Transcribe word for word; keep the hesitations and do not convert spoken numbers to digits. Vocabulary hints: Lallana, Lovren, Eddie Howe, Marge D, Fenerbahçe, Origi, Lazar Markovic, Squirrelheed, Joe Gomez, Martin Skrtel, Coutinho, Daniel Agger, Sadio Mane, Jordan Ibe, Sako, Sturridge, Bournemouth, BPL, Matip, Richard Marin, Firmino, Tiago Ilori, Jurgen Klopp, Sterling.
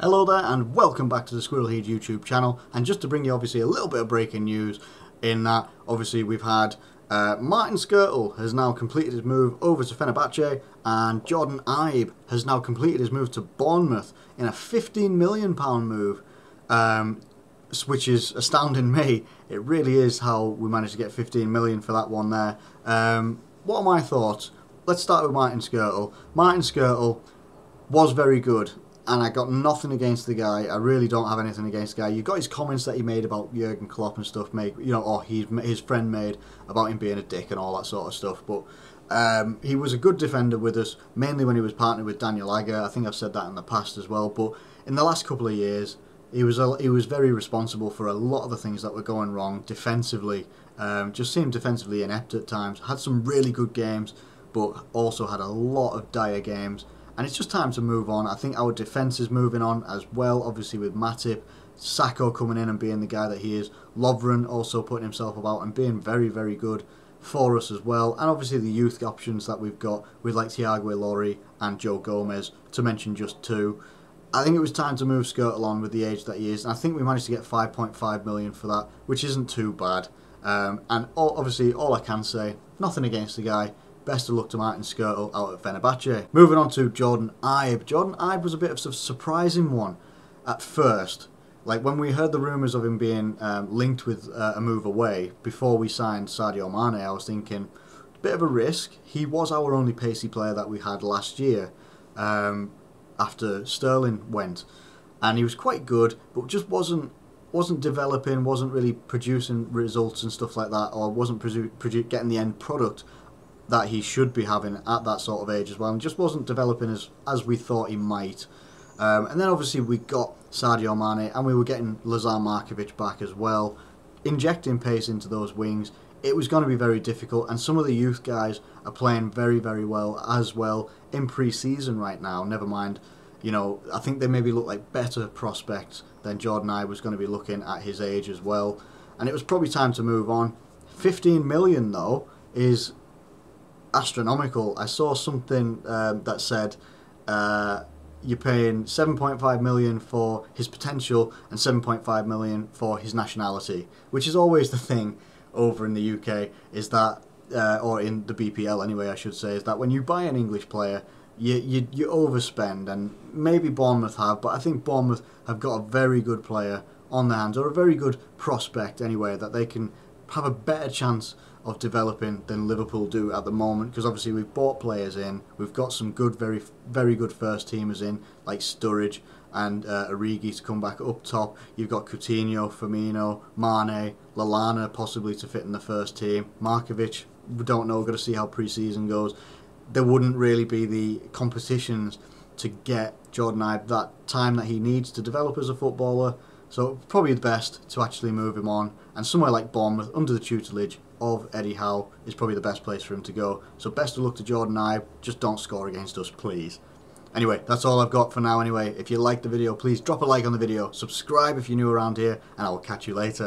Hello there and welcome back to the Squirrelheed YouTube channel, and just to bring you obviously a little bit of breaking news in that obviously we've had uh, Martin Skrtel has now completed his move over to Fenerbahçe, and Jordan Ibe has now completed his move to Bournemouth in a fifteen million pound move, um, which is astounding me. It really is how we managed to get fifteen million pounds for that one there. Um, what are my thoughts? Let's start with Martin Skrtel. Martin Skrtel was very good, and I got nothing against the guy. I really don't have anything against the guy. You've got his comments that he made about Jurgen Klopp and stuff, made, you know, or he, his friend made about him being a dick and all that sort of stuff. But um, he was a good defender with us, mainly when he was partnered with Daniel Agger. I think I've said that in the past as well. But in the last couple of years, he was a, he was very responsible for a lot of the things that were going wrong defensively. Um, just seemed defensively inept at times. Had some really good games, but also had a lot of dire games. And it's just time to move on. I think our defence is moving on as well, obviously with Matip, Sako coming in and being the guy that he is, Lovren also putting himself about and being very, very good for us as well. And obviously the youth options that we've got with like Tiago Ilori and Joe Gomez, to mention just two. I think it was time to move Skrtel on with the age that he is. And I think we managed to get five point five million for that, which isn't too bad. Um, and all, obviously all I can say, nothing against the guy. Best of luck to Martin Skrtel out at Fenerbahce. Moving on to Jordan Ibe. Jordan Ibe was a bit of a surprising one at first. Like when we heard the rumours of him being um, linked with uh, a move away before we signed Sadio Mane, I was thinking, a bit of a risk. He was our only pacey player that we had last year um, after Sterling went. And he was quite good, but just wasn't wasn't developing, wasn't really producing results and stuff like that, or wasn't getting the end product that he should be having at that sort of age as well, and just wasn't developing as, as we thought he might. Um, and then obviously we got Sadio Mane, and we were getting Lazar Markovic back as well. Injecting pace into those wings, it was going to be very difficult, and some of the youth guys are playing very, very well as well in pre-season right now, never mind. You know, I think they maybe look like better prospects than Jordan Ibe was going to be looking at his age as well. And it was probably time to move on. fifteen million though is astronomical. I saw something um, that said uh, you're paying seven point five million for his potential and seven point five million for his nationality, which is always the thing over in the U K, is that, uh, or in the B P L anyway, I should say, is that when you buy an English player, you, you, you overspend, and maybe Bournemouth have, but I think Bournemouth have got a very good player on their hands, or a very good prospect anyway, that they can have a better chance of developing than Liverpool do at the moment, because obviously we've bought players in, we've got some good, very very good first teamers in, like Sturridge and uh, Origi to come back up top. You've got Coutinho, Firmino, Mane, Lallana possibly to fit in the first team. Markovic, we don't know, got to see how pre-season goes. There wouldn't really be the competitions to get Jordan Ibe that time that he needs to develop as a footballer. So probably the best to actually move him on, and somewhere like Bournemouth under the tutelage of Eddie Howe is probably the best place for him to go. So best of luck to Jordan Ibe, just don't score against us please. Anyway, that's all I've got for now anyway. If you liked the video, please drop a like on the video, subscribe if you're new around here, and I will catch you later.